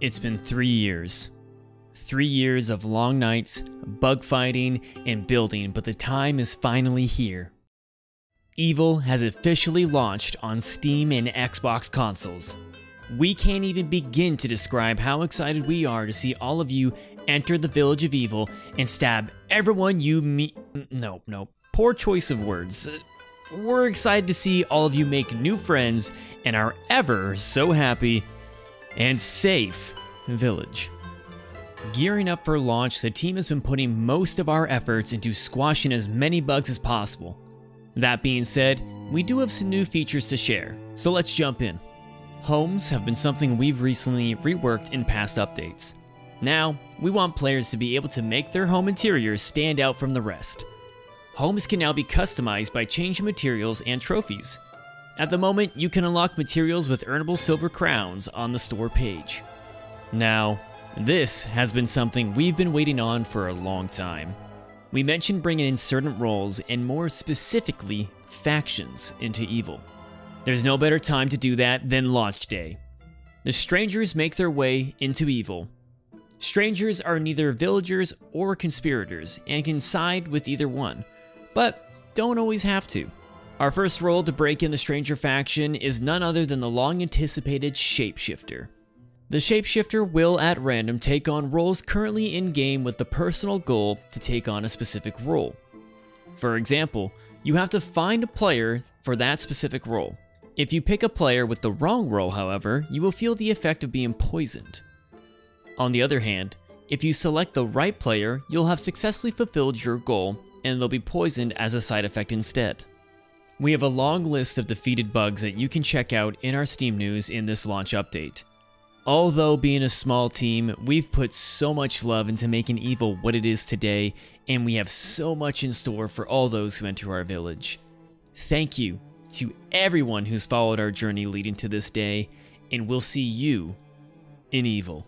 It's been 3 years. 3 years of long nights, bug fighting, and building, but the time is finally here. Eville has officially launched on Steam and Xbox consoles. We can't even begin to describe how excited we are to see all of you enter the village of Eville and stab everyone you meet. No, poor choice of words. We're excited to see all of you make new friends in our ever so happy and safe village. Gearing up for launch, the team has been putting most of our efforts into squashing as many bugs as possible. That being said, we do have some new features to share, so let's jump in. Homes have been something we've recently reworked in past updates. Now, we want players to be able to make their home interiors stand out from the rest. Homes can now be customized by changing materials and trophies. At the moment, you can unlock materials with earnable silver crowns on the store page. Now, this has been something we've been waiting on for a long time. We mentioned bringing in certain roles, and more specifically, factions, into Eville. There's no better time to do that than launch day. The strangers make their way into Eville. Strangers are neither villagers or conspirators, and can side with either one, but don't always have to. Our first role to break in the stranger faction is none other than the long-anticipated Shapeshifter. The Shapeshifter will at random take on roles currently in-game with the personal goal to take on a specific role. For example, you have to find a player for that specific role. If you pick a player with the wrong role, however, you will feel the effect of being poisoned. On the other hand, if you select the right player, you'll have successfully fulfilled your goal, and they'll be poisoned as a side effect instead. We have a long list of defeated bugs that you can check out in our Steam news in this launch update. Although being a small team, we've put so much love into making Eville what it is today, and we have so much in store for all those who enter our village. Thank you to everyone who's followed our journey leading to this day, and we'll see you in Eville.